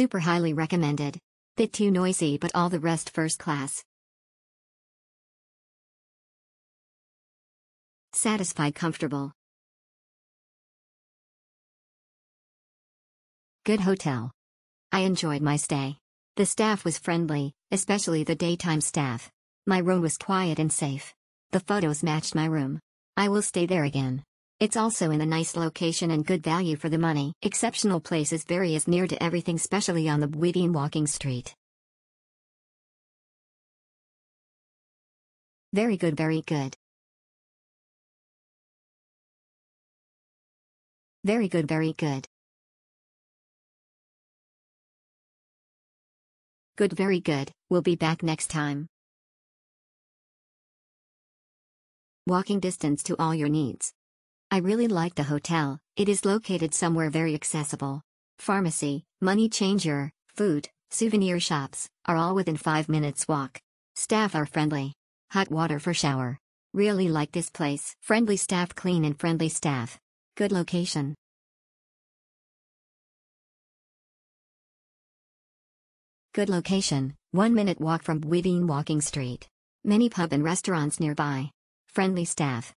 Super highly recommended. Bit too noisy, but all the rest first class. Satisfied, comfortable. Good hotel. I enjoyed my stay. The staff was friendly, especially the daytime staff. My room was quiet and safe. The photos matched my room. I will stay there again. It's also in a nice location and good value for the money. Exceptional places very is near to everything, especially on the Bui Vien walking street. Very good, very good. Very good, very good. Good, very good. We'll be back next time. Walking distance to all your needs. I really like the hotel. It is located somewhere very accessible. Pharmacy, money changer, food, souvenir shops are all within 5 minutes walk. Staff are friendly. Hot water for shower. Really like this place. Friendly staff, clean and friendly staff. Good location. Good location, 1 minute walk from Bui Vien walking street. Many pub and restaurants nearby. Friendly staff.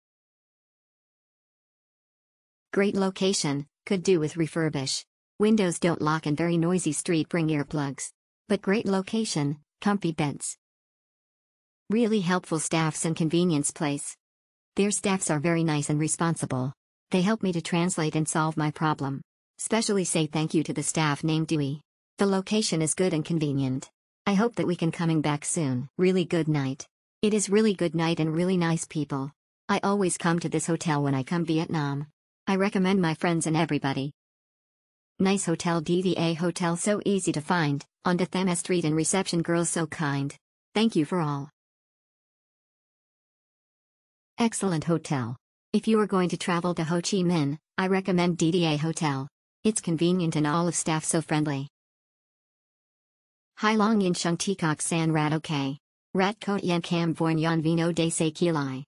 Great location, could do with refurbish. Windows don't lock and very noisy street, bring earplugs. But great location, comfy beds. Really helpful staffs and convenience place. Their staffs are very nice and responsible. They help me to translate and solve my problem. Specially say thank you to the staff named Dewey. The location is good and convenient. I hope that we can coming back soon. Really good night. It is really good night and really nice people. I always come to this hotel when I come Vietnam. I recommend my friends and everybody. Nice hotel, DDA hotel, so easy to find, on the Thames street, and reception girls so kind. Thank you for all. Excellent hotel. If you are going to travel to Ho Chi Minh, I recommend DDA hotel. It's convenient and all of staff so friendly. Hai Long Yin Shung Tikok San Rat OK. Rat Kot Yen Cam Vorn Yon Vino De Se Kilai.